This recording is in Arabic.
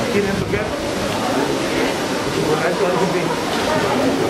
أكيد أنتوا كده؟ وعايز تقعدوا فين؟